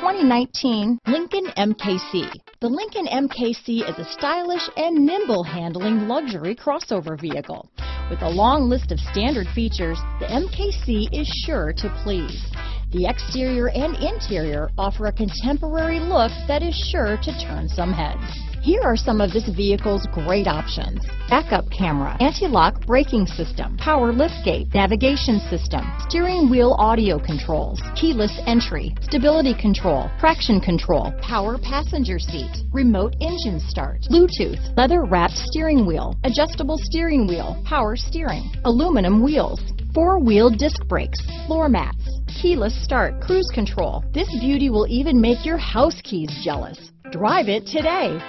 2019 Lincoln MKC. The Lincoln MKC is a stylish and nimble handling luxury crossover vehicle. With a long list of standard features, the MKC is sure to please. The exterior and interior offer a contemporary look that is sure to turn some heads. Here are some of this vehicle's great options: backup camera, anti-lock braking system, power liftgate, navigation system, steering wheel audio controls, keyless entry, stability control, traction control, power passenger seat, remote engine start, Bluetooth, leather-wrapped steering wheel, adjustable steering wheel, power steering, aluminum wheels, four-wheel disc brakes, floor mats, keyless start, cruise control. This beauty will even make your house keys jealous. Drive it today.